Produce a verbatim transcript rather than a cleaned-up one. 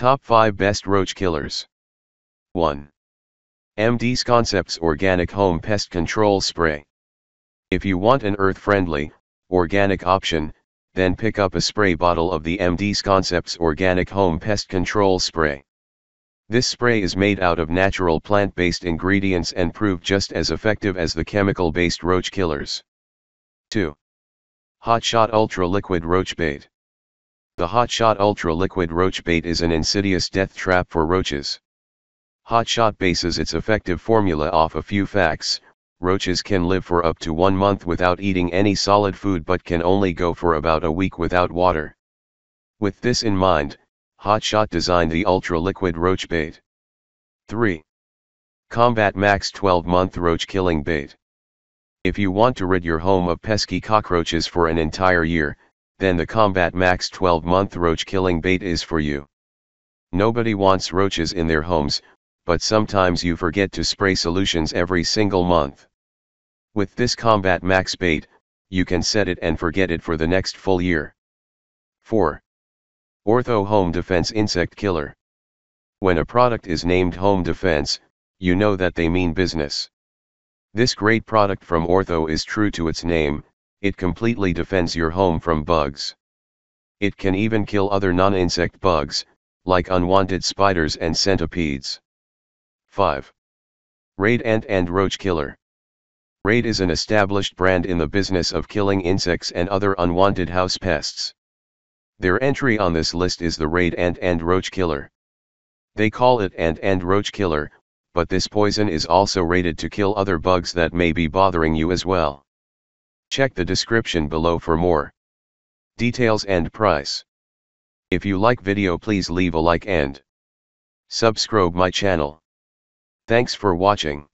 Top five Best Roach Killers. One. M D's Concepts Organic Home Pest Control Spray. If you want an earth-friendly, organic option, then pick up a spray bottle of the M D's Concepts Organic Home Pest Control Spray. This spray is made out of natural plant-based ingredients and proved just as effective as the chemical-based roach killers. Two. Hot Shot Ultra Liquid Roach Bait. The Hot Shot Ultra Liquid Roach Bait is an insidious death trap for roaches. Hot Shot bases its effective formula off a few facts: roaches can live for up to one month without eating any solid food but can only go for about a week without water. With this in mind, Hot Shot designed the Ultra Liquid Roach Bait. Three. Combat Max twelve month Roach Killing Bait. If you want to rid your home of pesky cockroaches for an entire year, then the Combat Max twelve month Roach Killing Bait is for you. Nobody wants roaches in their homes, but sometimes you forget to spray solutions every single month. With this Combat Max bait, you can set it and forget it for the next full year. Four. Ortho Home Defense Insect Killer. When a product is named Home Defense, you know that they mean business. This great product from Ortho is true to its name. It completely defends your home from bugs. It can even kill other non-insect bugs, like unwanted spiders and centipedes. Five. Raid Ant and Roach Killer. Raid is an established brand in the business of killing insects and other unwanted house pests. Their entry on this list is the Raid Ant and Roach Killer. They call it Ant and Roach Killer, but this poison is also rated to kill other bugs that may be bothering you as well. Check the description below for more details and price. If you like video, please leave a like and subscribe my channel. Thanks for watching.